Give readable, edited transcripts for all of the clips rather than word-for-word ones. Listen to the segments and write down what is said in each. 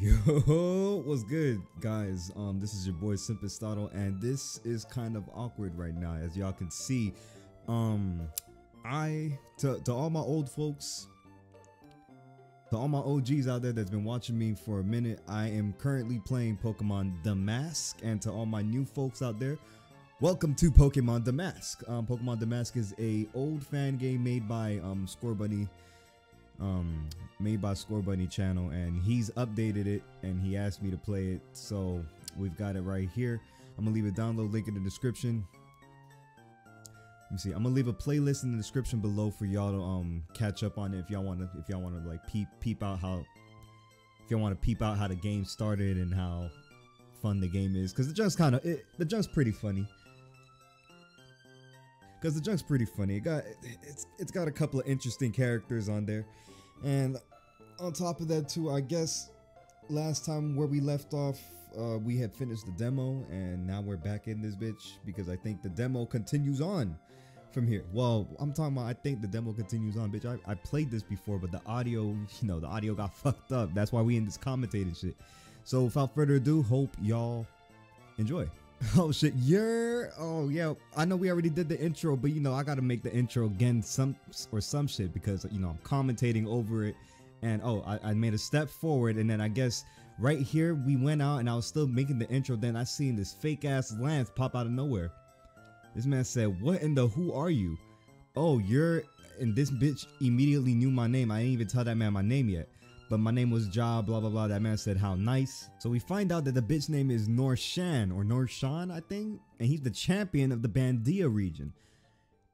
Yo, what's good, guys? This is your boy Simpistotle, and this is kind of awkward right now, as y'all can see. To all my old folks, to all my OGs out there that's been watching me for a minute, I am currently playing Pokemon Damask, and to all my new folks out there, welcome to Pokemon Damask. Pokemon Damask is a old fan game made by Score Bunny. Made by Score Bunny channel, and he's updated it and he asked me to play it, so we've got it right here. I'm gonna leave a download link in the description. Let me see, I'm gonna leave a playlist in the description below for y'all to catch up on it if y'all wanna like peep out how the game started and how fun the game is, because the junk's pretty funny. It's got a couple of interesting characters on there, and on top of that too, I guess last time where we left off, we had finished the demo, and now we're back in this bitch because I think the demo continues on from here. Well, I'm talking about I think the demo continues on, bitch. I played this before, but the audio, the audio got fucked up. That's why we in this commentating shit. So without further ado, hope y'all enjoy. Oh shit, you're, oh yeah, I know we already did the intro, but I gotta make the intro again some shit, because I'm commentating over it, and oh, I made a step forward, and then I guess right here we went out and I was still making the intro, then I seen this fake ass Lance pop out of nowhere. This man said, "What in the who are you?" Oh, you're, and this bitch immediately knew my name. I didn't even tell that man my name yet, but my name was Ja, blah blah blah. That man said how nice. So we find out that the bitch name is Norshan, or Norshan I think, and he's the champion of the Bandia region.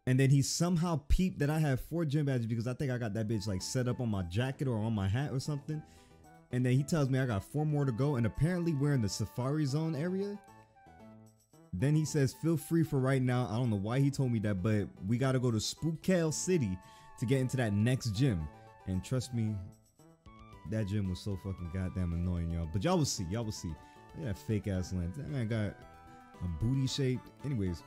And then he somehow peeped that I have 4 gym badges, because I think I got that bitch like set up on my jacket or on my hat or something. And then he tells me I got 4 more to go, and apparently we're in the Safari Zone area. Then he says feel free for right now. I don't know why he told me that, but we gotta go to Spookale City to get into that next gym. And trust me, that gym was so fucking goddamn annoying, y'all. But y'all will see, y'all will see. Look at that fake ass lens. That man got a booty shape. Anyways,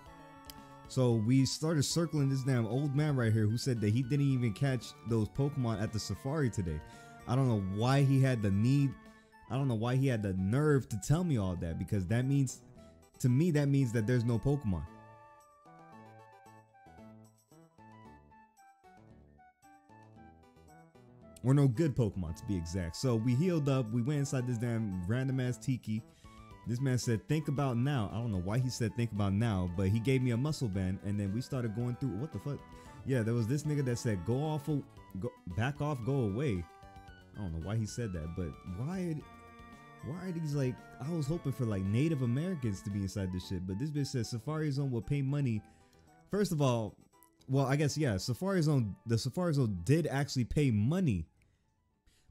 so we started circling this damn old man right here who said that he didn't even catch those Pokemon at the safari today. I don't know why he had the need. I don't know why he had the nerve to tell me all that, because that means, to me, that means that there's no Pokemon. Or no good Pokemon, to be exact. So we healed up. We went inside this damn random ass tiki. This man said, "Think about now." I don't know why he said "think about now," but he gave me a muscle band, and then we started going through. What the fuck? Yeah, there was this nigga that said, "Go off, go back off, go away." I don't know why he said that, but why are these like? I was hoping for like Native Americans to be inside this shit, but this bitch says Safari Zone will pay money. First of all. Well, I guess, yeah, Safari Zone, the Safari Zone did actually pay money.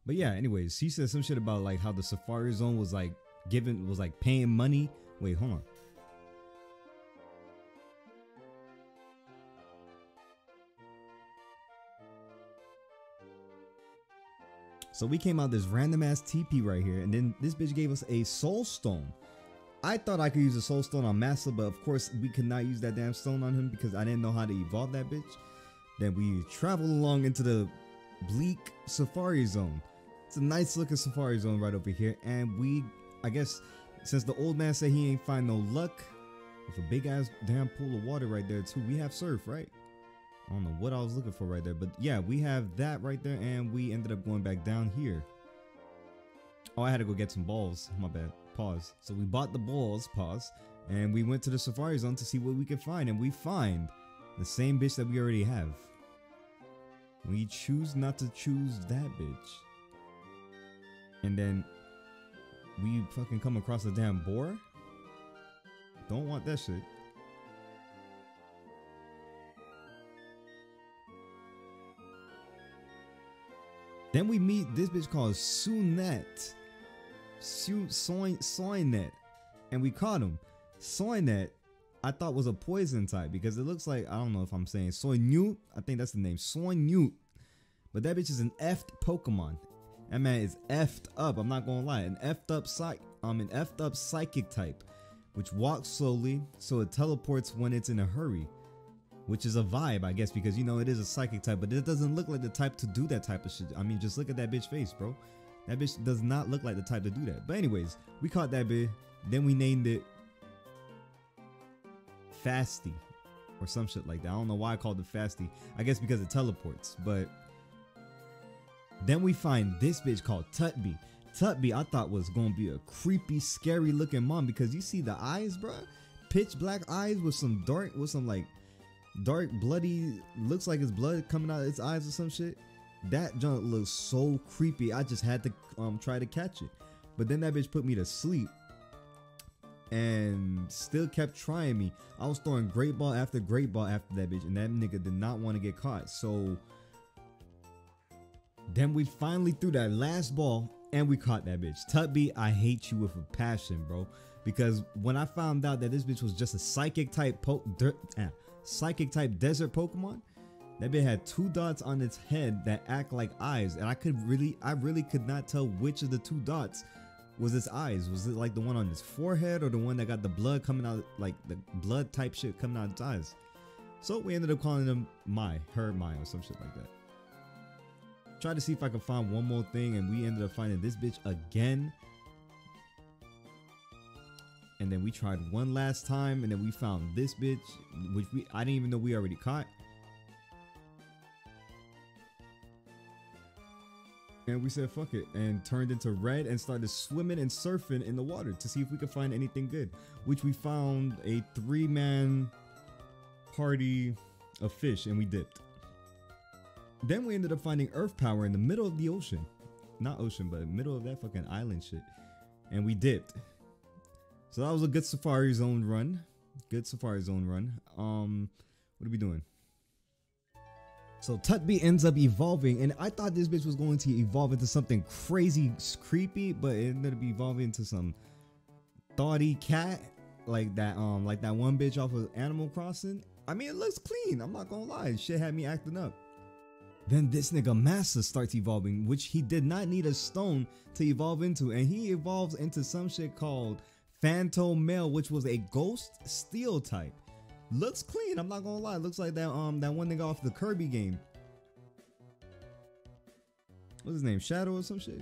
But yeah, anyways, he said some shit about like how the Safari Zone was like giving, was like paying money. Wait, hold on. So we came out this random ass TP right here, and then this bitch gave us a soul stone. I thought I could use a soul stone on Massa, but of course we could not use that damn stone on him because I didn't know how to evolve that bitch. Then we traveled along into the bleak Safari Zone. It's a nice looking Safari Zone right over here, and we, I guess, since the old man said he ain't find no luck, with a big ass damn pool of water right there too, we have surf, right? I don't know what I was looking for right there, but yeah, we have that right there, and we ended up going back down here. Oh, I had to go get some balls, my bad. Pause. So we bought the balls, pause, and we went to the Safari Zone to see what we could find, and we find the same bitch that we already have. We choose not to choose that bitch, and then we fucking come across a damn boar. Don't want that shit. Then we meet this bitch called Soynet. Soynet, and we caught him. Soynet, I thought was a poison type, because it looks like, I don't know if I'm saying Soynute, I think that's the name, Soynute, but that bitch is an effed Pokemon. That man is effed up. I'm not gonna lie, an effed up psychic type, which walks slowly, so it teleports when it's in a hurry, which is a vibe, I guess, because it is a psychic type, but it doesn't look like the type to do that type of shit. I mean, just look at that bitch face, bro. That bitch does not look like the type to do that. But anyways, we caught that bitch. Then we named it Fasty or some shit like that. I don't know why I called it Fasty. I guess because it teleports. But then we find this bitch called Tutby. Tutby I thought was going to be a creepy, scary looking mom because you see the eyes, bro. Pitch black eyes with some dark, like dark bloody, looks like it's blood coming out of its eyes or some shit. That junk looks so creepy. I just had to try to catch it. But then that bitch put me to sleep and still kept trying me. I was throwing great ball after that bitch, and that nigga did not want to get caught. So then we finally threw that last ball and we caught that bitch. Tutby, I hate you with a passion, bro. Because when I found out that this bitch was just a psychic type desert Pokemon, that bitch had two dots on its head that act like eyes, and I really could not tell which of the two dots was its eyes. Was it like the one on its forehead or the one that got the blood coming out, like the blood type shit coming out its eyes? So we ended up calling them her, my or some shit like that. Try to see if I could find one more thing, and we ended up finding this bitch again. And then we tried one last time, and then we found this bitch, which I didn't even know we already caught. And we said fuck it and turned into red and started swimming and surfing in the water to see if we could find anything good, which we found a three-man party of fish and we dipped. Then we ended up finding earth power in the middle of the ocean, not ocean, but middle of that fucking island shit, and we dipped. So that was a good Safari Zone run. Good Safari Zone run. What are we doing? So Tutby ends up evolving, and I thought this bitch was going to evolve into something crazy, creepy, but it ended up evolving into some thoughty cat, like that one bitch off of Animal Crossing. I mean, it looks clean. I'm not gonna lie. Shit had me acting up. Then this nigga Massa starts evolving, which he did not need a stone to evolve into, and he evolves into some shit called Phantom Mail, which was a ghost steel type. Looks clean, I'm not gonna lie. Looks like that that one nigga off the Kirby game. What's his name? Shadow or some shit?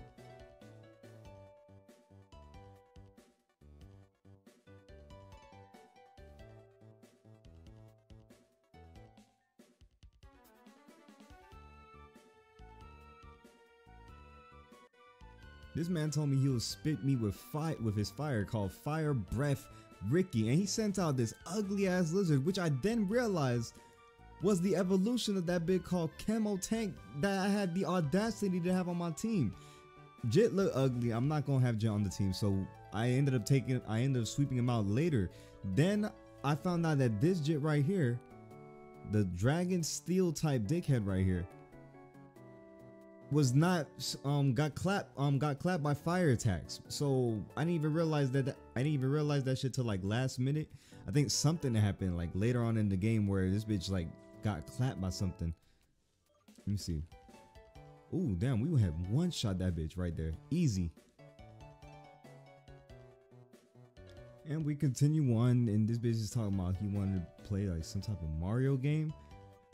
This man told me he will spit me with his fire called Fire Breath Ricky, and he sent out this ugly ass lizard, which I then realized was the evolution of that bit called Camo Tank that I had the audacity to have on my team. Jit looked ugly. I'm not gonna have Jit on the team, so I ended up sweeping him out later. Then I found out that this Jit right here, the Dragon Steel type dickhead right here, was not got clapped by fire attacks. So I didn't even realize that, shit till like last minute. I think something happened like later on in the game where this bitch like got clapped by something. Let me see. Oh damn, we would have one shot that bitch right there, easy. And we continue on, and this bitch is talking about he wanted to play like some type of Mario game.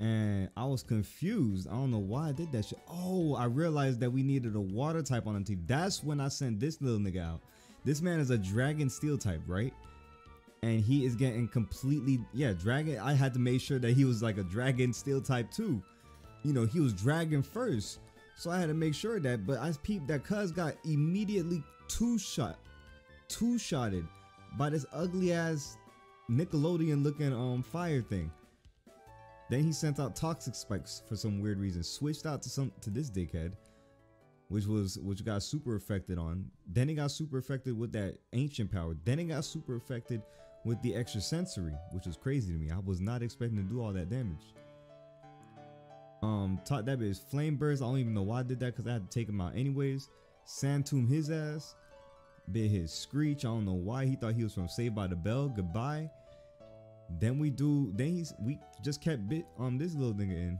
And I was confused. I don't know why I did that shit. Oh, I realized that we needed a water type on the team. That's when I sent this little nigga out. This man is a dragon steel type, right? And he is getting completely, yeah, dragon. I had to make sure that he was like a dragon steel type too. You know, he was dragon first. So I had to make sure that, but I peeped that cuz got immediately two-shotted by this ugly ass Nickelodeon looking fire thing. Then he sent out toxic spikes for some weird reason, switched out to this dickhead, which got super affected on. Then it got super affected with that ancient power. Then it got super affected with the extrasensory, which was crazy to me. I was not expecting to do all that damage. Taught that bitch flame burst. I don't even know why I did that because I had to take him out anyways. Santum his ass, bit his screech. I don't know why he thought he was from Saved by the Bell. Goodbye. Then we just kept this little nigga in.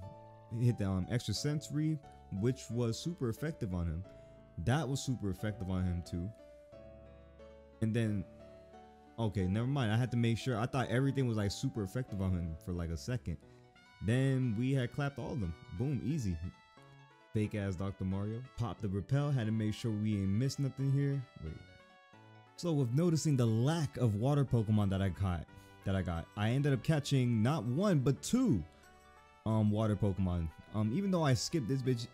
He hit the extra sensory, which was super effective on him. That was super effective on him too. And then, okay, never mind. I had to make sure. I thought everything was like super effective on him for like a second. Then we had clapped all of them. Boom, easy. Fake ass Dr. Mario. Pop the repel, had to make sure we ain't missed nothing here. Wait. So with noticing the lack of water Pokemon that I ended up catching not one, but two water Pokemon. Even though I skipped this bitch.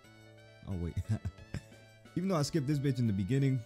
Oh wait. Even though I skipped this bitch in the beginning.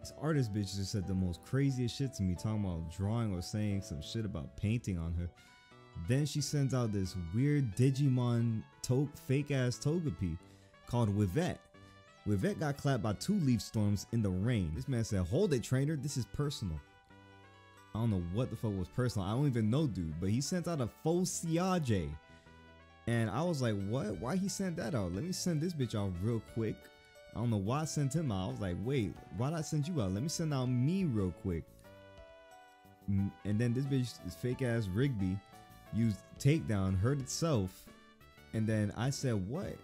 This artist bitch just said the most craziest shit to me, talking about drawing or saying some shit about painting on her. Then she sends out this weird Digimon fake ass Togepi called Vivette. Vivette got clapped by two leaf storms in the rain. This man said, "Hold it, trainer, this is personal." I don't know what the fuck was personal. I don't even know, dude, but he sent out a Foliage. And I was like, what? Why he sent that out? Let me send this bitch out real quick. I don't know why I sent him out. I was like, wait, why did I send you out? Let me send out me real quick. And then this bitch, this fake ass Rigby, used takedown, hurt itself. And then I said, what?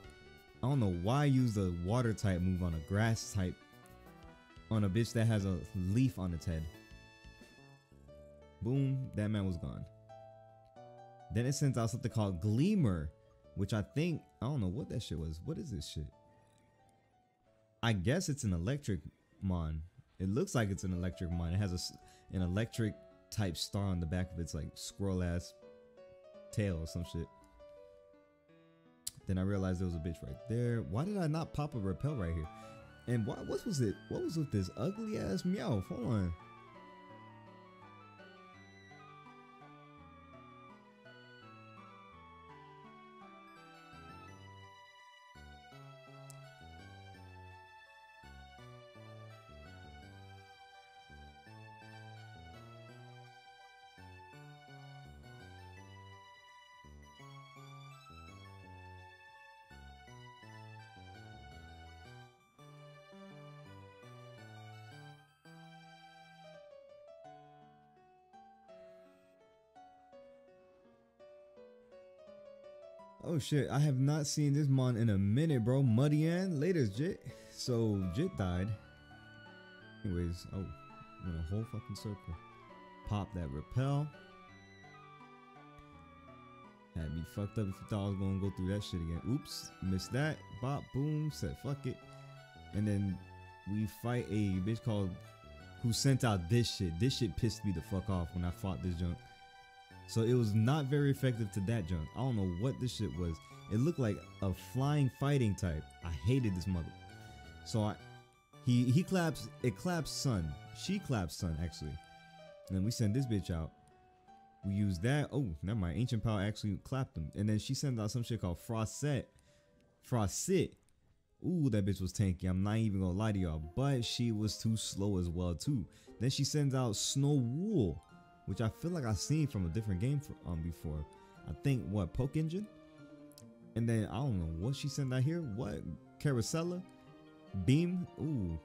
I don't know why I used a water type move on a grass type, on a bitch that has a leaf on its head. Boom, that man was gone. Then it sends out something called Gleamer, which I think, I don't know what that shit was. What is this shit? I guess it's an electric mon. It looks like it's an electric mon. It has an electric type star on the back of its like squirrel ass tail or some shit. Then I realized there was a bitch right there. Why did I not pop a repel right here? And what was it? What was with this ugly ass Meowth? Hold on. Oh shit, I have not seen this mon in a minute, bro. Muddy Ann, latest Jit. So Jit died. Anyways, oh, went a whole fucking circle. Pop that repel. Had me fucked up if you thought I was gonna go through that shit again. Oops, missed that. Bop, boom, said fuck it. And then we fight a bitch called who sent out this shit. This shit pissed me the fuck off when I fought this junk. So it was not very effective to that junk. I don't know what this shit was. It looked like a flying fighting type. I hated this mother. So he claps, it claps sun. She claps sun, actually. And then we send this bitch out. We use that. Oh, never mind. Ancient Power actually clapped him. And then she sends out some shit called Froset. Froset. Ooh, that bitch was tanky. I'm not even gonna lie to y'all. But she was too slow as well, too. Then she sends out Snow Wool, which I feel like I've seen from a different game before. I think, what, Poke Engine? And then, I don't know what she sent out here. What? Carousella? Beam? Ooh.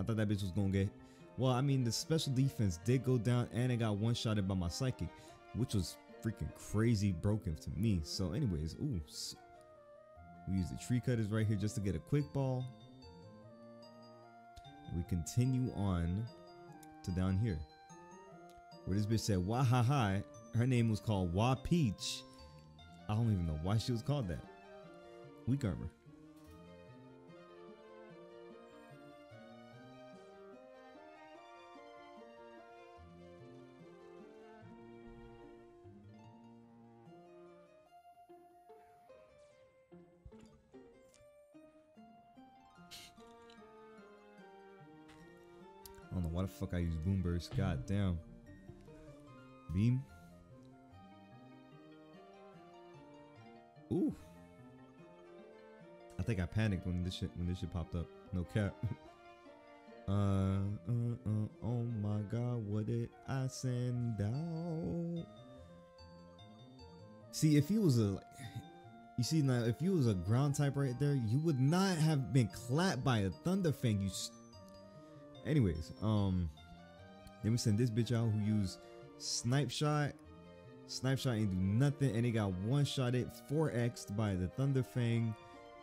I thought that bitch was gonna get... Well, I mean, the special defense did go down, and it got one-shotted by my Psychic, which was freaking crazy broken to me. So, anyways, ooh. We use the tree cutters right here just to get a quick ball. And we continue on to down here, where this bitch said Wahaha. Her name was called Wah Peach. I don't even know why she was called that. We Gleamer. I don't know why the fuck I use Boom Burst. God damn. Beam. Ooh. I think I panicked when this shit popped up. No cap. Oh my god, what did I send out? See, if he was a, you see now, if he was a ground type right there, you would not have been clapped by a Thunder Fang. You. Anyways, then we send this bitch out who used Snipe Shot. Snipe Shot ain't do nothing, and he got one-shotted, 4x'd by the Thunder Fang.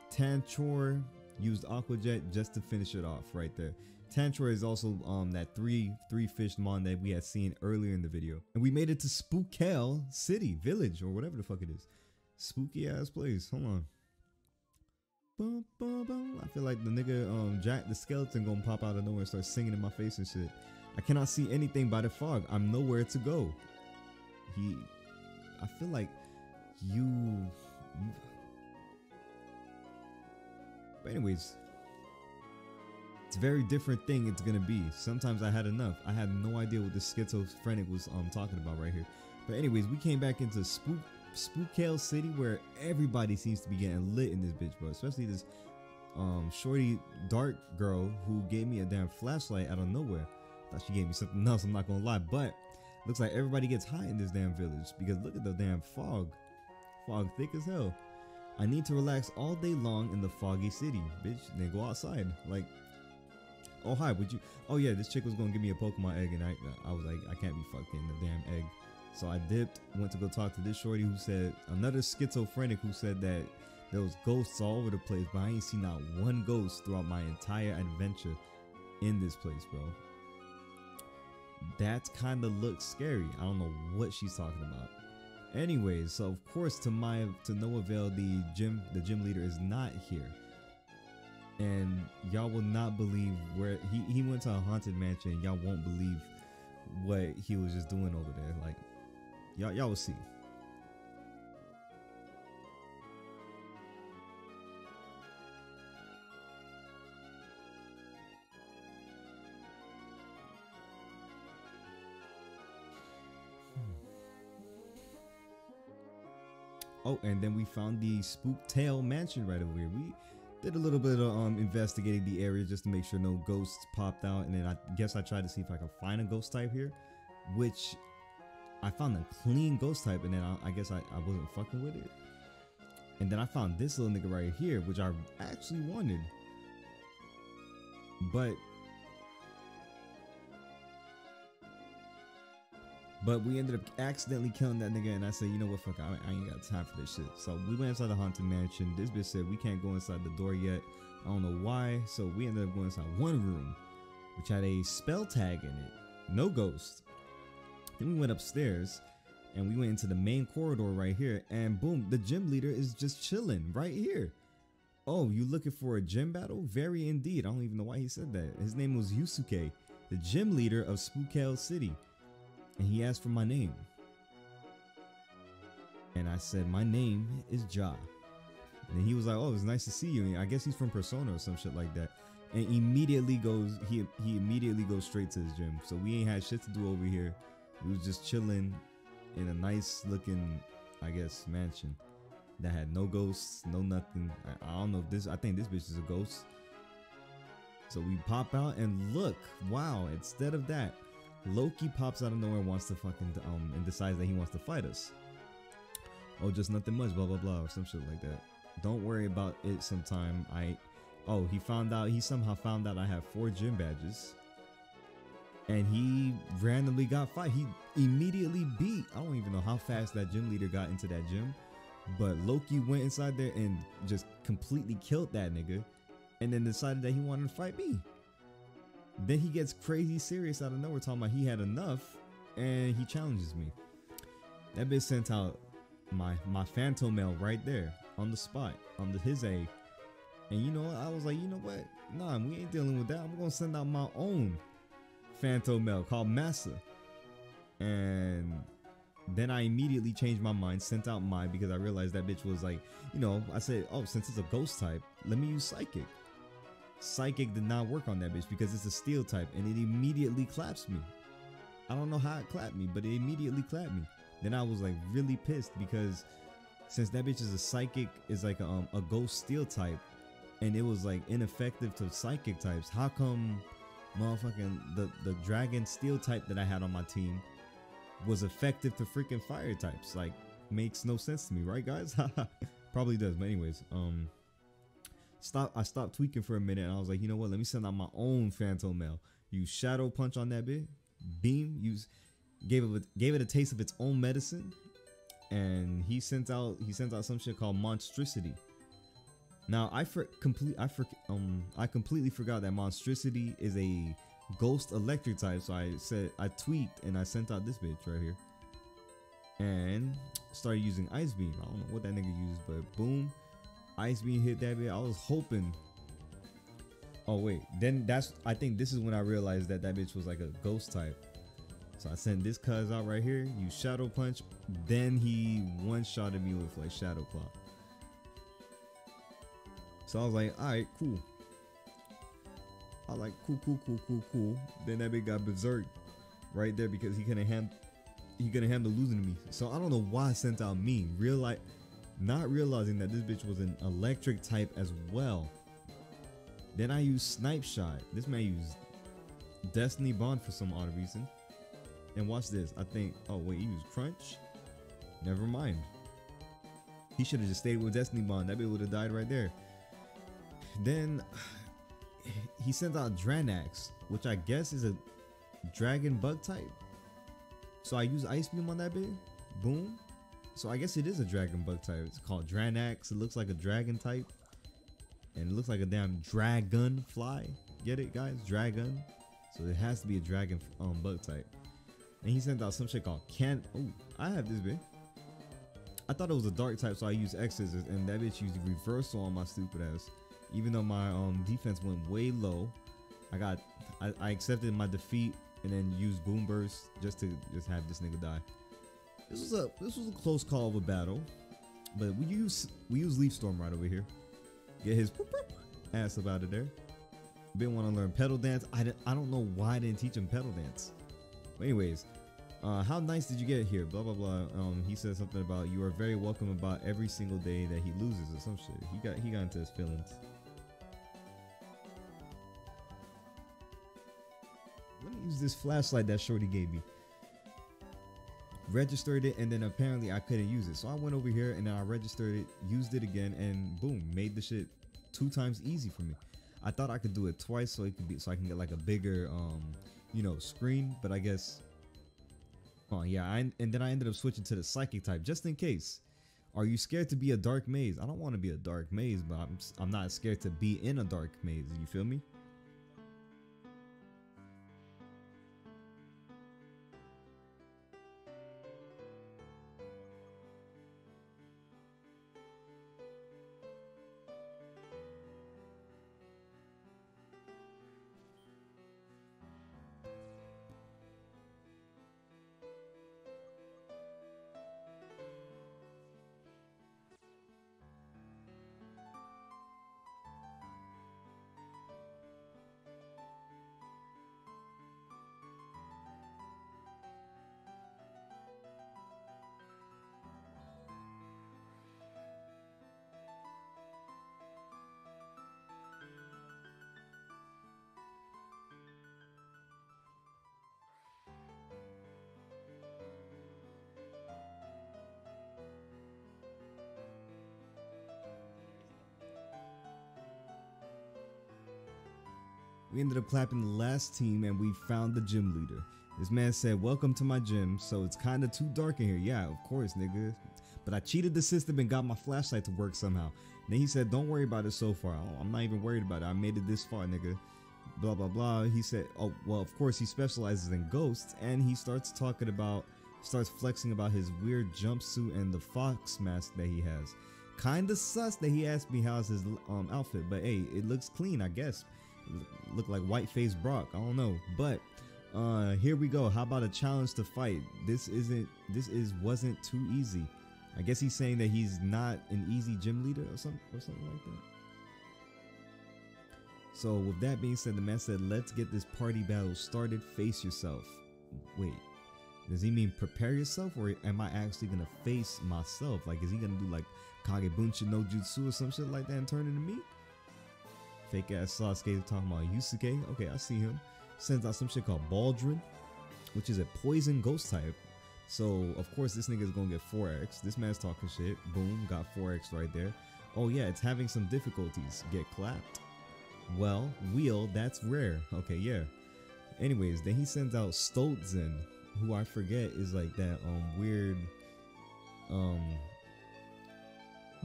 Tantor used Aqua Jet just to finish it off right there. Tantor is also that three fish mon that we had seen earlier in the video. And we made it to Spookale City, Village, or whatever the fuck it is. Spooky ass place. Hold on. Bum, bum, bum. I feel like the nigga Jack the Skeleton gonna pop out of nowhere and start singing in my face and shit. I cannot see anything by the fog. I'm nowhere to go. He, I feel like you but anyways, it's a very different thing it's gonna be. Sometimes I had enough. I had no idea what this schizophrenic was talking about right here. But anyways, we came back into Spookale City where everybody seems to be getting lit in this bitch, bro. Especially this shorty dark girl who gave me a damn flashlight out of nowhere. I thought she gave me something else, I'm not gonna lie, but looks like everybody gets high in this damn village because look at the damn fog. Fog thick as hell. I need to relax all day long in the foggy city, bitch. Then go outside. Like, oh hi, would you? Oh yeah, this chick was gonna give me a Pokemon egg, and I was like, I can't be fucking the damn egg. So I dipped, went to go talk to this shorty who said another schizophrenic who said that there was ghosts all over the place, but I ain't seen not one ghost throughout my entire adventure in this place, bro. That kind of looks scary. I don't know what she's talking about. Anyways, so of course to no avail, the gym leader is not here, and y'all will not believe where he went to a haunted mansion. Y'all won't believe what he was just doing over there. Like y'all will see. Oh, and then we found the Spooktail Mansion right over here. We did a little bit of investigating the area just to make sure no ghosts popped out, and then I guess I tried to see if I could find a ghost type here, which I found a clean ghost type, and then I guess I wasn't fucking with it. And then I found this little nigga right here, which I actually wanted, But we ended up accidentally killing that nigga, and I said, you know what, fuck, I ain't got time for this shit. So we went inside the haunted mansion. This bitch said we can't go inside the door yet. I don't know why. So we ended up going inside one room, which had a spell tag in it. No ghost. Then we went upstairs, and we went into the main corridor right here, and boom, the gym leader is just chilling right here. Oh, you looking for a gym battle? Very indeed. I don't even know why he said that. His name was Yusuke, the gym leader of Spookale City. And he asked for my name, and I said my name is Ja. And then he was like, oh, it's nice to see you. And I guess he's from Persona or some shit like that, and he immediately goes straight to his gym. So we ain't had shit to do over here. We was just chilling in a nice looking, I guess, mansion that had no ghosts, no nothing. I don't know if this, I think this bitch is a ghost. So we pop out and look, wow, instead of that, Loki pops out of nowhere and wants to fucking and decides that he wants to fight us. Oh, just nothing much, blah blah blah, or some shit like that. Don't worry about it sometime. Oh, he somehow found out I have 4 gym badges. And he randomly got 5. He immediately beat. I don't even know how fast that gym leader got into that gym. But Loki went inside there and just completely killed that nigga. And then decided that he wanted to fight me. Then he gets crazy serious out of nowhere, talking about he had enough, and he challenges me. That bitch sent out my Phantom Mail right there on the spot, on his A. And you know what? I was like, you know what? Nah, we ain't dealing with that. I'm gonna send out my own Phantom Mail called Massa. And then I immediately changed my mind, sent out mine, because I realized that bitch was like, you know, I said, oh, since it's a ghost type, let me use Psychic. Psychic did not work on that bitch because it's a steel type, and it immediately claps me. I don't know how it clapped me, but it immediately clapped me. Then I was like really pissed because since that bitch is a psychic, is like a ghost steel type, and it was like ineffective to psychic types. How come motherfucking the dragon steel type that I had on my team was effective to freaking fire types? Like makes no sense to me, right guys? Probably does, but anyways, I stopped tweaking for a minute and I was like, you know what, let me send out my own Phantom Mail. Use Shadow Punch on that bit, Beam, gave it a taste of its own medicine, and he sent out some shit called Monstricity. Now I completely forgot that Monstricity is a Ghost Electric type, so I tweaked and I sent out this bitch right here, and started using Ice Beam. I don't know what that nigga used, but boom, Ice Beam hit that bitch. I was hoping. Oh wait, then I think this is when I realized that that bitch was like a Ghost type. So I sent this cuz out right here, use Shadow Punch, then he one-shotted me with like Shadow Claw. So I was like, alright, cool. I was like, cool. Then that bitch got berserk right there because he couldn't handle losing to me. So I don't know why I sent out me. Not realizing that this bitch was an electric type as well. Then I used Snipe Shot. This man used Destiny Bond for some odd reason. And watch this. I think, oh wait, he used Crunch? Never mind. He should have just stayed with Destiny Bond. That bitch would have died right there. Then he sent out Dranax, which I guess is a Dragon Bug type. So I used Ice Beam on that bitch. Boom. So I guess it is a Dragon Bug type. It's called Dranax. It looks like a dragon type. And it looks like a damn dragon fly. Get it, guys? Dragon. So it has to be a Dragon Bug type. And he sent out some shit called Ooh, I have this bitch. I thought it was a dark type, so I used X-Scissors, and that bitch used Reversal on my stupid ass. Even though my defense went way low, I accepted my defeat and then used Boom Burst just to have this nigga die. This was a close call of a battle, but we use Leaf Storm right over here. Get his ass up out of there. Been want to learn Pedal Dance. I don't know why I didn't teach him Pedal Dance. Anyways, how nice did you get here? Blah blah blah. He said something about you are very welcome about every single day that he loses or some shit. He got into his feelings. Let me use this flashlight that Shorty gave me. Registered it, and then apparently I couldn't use it, so I went over here and then I registered it, used it again, and boom, made the shit 2 times easy for me. I thought I could do it twice so I can get like a bigger you know, screen, but I guess, oh yeah, and then I ended up switching to the psychic type just in case. Are you scared to be a dark maze? I don't want to be a dark maze, but I'm not scared to be in a dark maze, you feel me? We ended up clapping the last team and we found the gym leader. This man said, welcome to my gym, so it's kinda too dark in here. Yeah, of course, nigga. But I cheated the system and got my flashlight to work somehow. And then he said, don't worry about it so far. I'm not even worried about it. I made it this far, nigga. Blah, blah, blah. He said, oh, well, of course, he specializes in ghosts. And he starts flexing about his weird jumpsuit and the fox mask that he has. Kinda sus that he asked me how's his outfit, but hey, it looks clean, I guess. Look like white-faced Brock, I don't know, but here we go. How about a challenge to fight? This wasn't too easy. I guess he's saying that he's not an easy gym leader or something like that. So with that being said, the man said, let's get this party battle started. Face yourself. Wait, does he mean prepare yourself, or am I actually gonna face myself? Like, is he gonna do like Kagebunshin no Jutsu or some shit like that and turn into me? Fake ass Sasuke talking about Yusuke. Okay, I see him. Sends out some shit called Baldrin, which is a poison ghost type. So of course this nigga is gonna get 4x. This man's talking shit. Boom, got 4x right there. Oh yeah, it's having some difficulties. Get clapped. Well, wheel, that's rare. Okay, yeah. Anyways, then he sends out Stolzen, who I forget is like that weird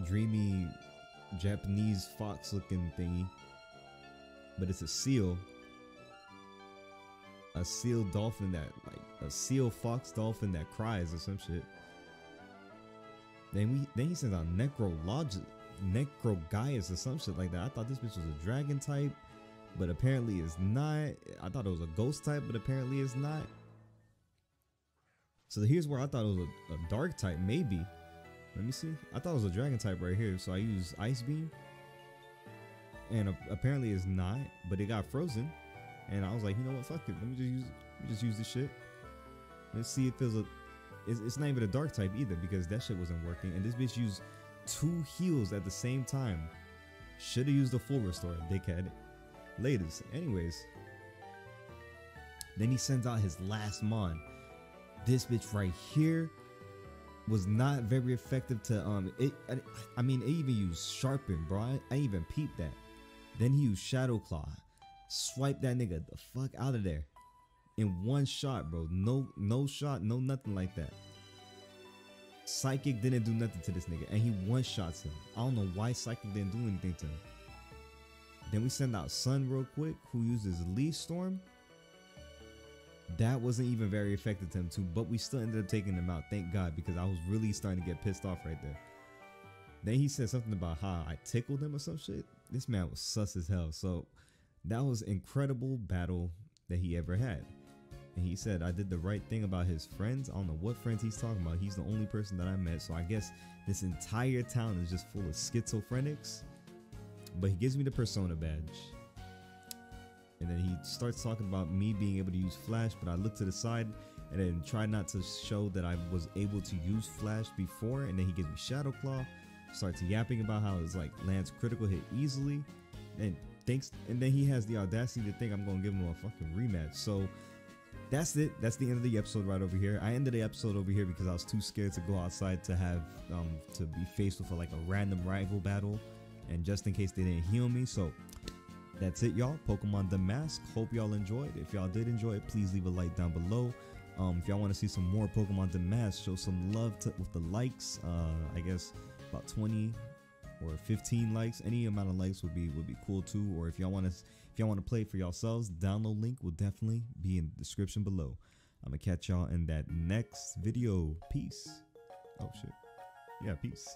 dreamy Japanese fox looking thingy. But it's a seal. A seal dolphin that, like, a seal fox dolphin that cries or some shit. Then he sends out Necrologic, NecroGaius or some shit like that. I thought this bitch was a dragon type, but apparently it's not. I thought it was a ghost type, but apparently it's not. So here's where I thought it was a dark type, maybe. Let me see. I thought it was a dragon type right here, so I used Ice Beam. And apparently it's not, but it got frozen. And I was like, you know what, fuck it. Let me just use this shit. Let's see if there's a... It's not even a dark type either, because that shit wasn't working. And this bitch used 2 heals at the same time. Should have used the full restore, dickhead. Latest. Anyways. Then he sends out his last mon. This bitch right here was not very effective to... I mean, it even used Sharpen, bro. I even peeped that. Then he used Shadow Claw. Swipe that nigga the fuck out of there in one shot, bro. No shot, no nothing like that. Psychic didn't do nothing to this nigga, and he one shots him. I don't know why Psychic didn't do anything to him. Then we send out Sun real quick, who uses Leaf Storm. That wasn't even very effective to him too, but we still ended up taking him out, thank God, because I was really starting to get pissed off right there. Then he said something about how I tickled him or some shit. This man was sus as hell. So that was an incredible battle that he ever had. And he said, I did the right thing about his friends. I don't know what friends he's talking about. He's the only person that I met. So I guess this entire town is just full of schizophrenics. But he gives me the persona badge. And then he starts talking about me being able to use Flash. But I look to the side and then try not to show that I was able to use Flash before. And then he gives me Shadow Claw. Starts yapping about how it's like lands critical hit easily. And thanks, and then he has the audacity to think I'm gonna give him a fucking rematch. So that's it. That's the end of the episode right over here. I ended the episode over here because I was too scared to go outside to have to be faced with like a random rival battle, and just in case they didn't heal me. So that's it, y'all. Pokemon Damask. Hope y'all enjoyed. If y'all did enjoy it, please leave a like down below. If y'all want to see some more Pokemon Damask, show some love with the likes. I guess about 20. Or 15 likes. Any amount of likes would be cool too. Or if y'all want to play for yourselves, download link will definitely be in the description below. I'm gonna catch y'all in that next video. Peace. Oh shit. Yeah, peace.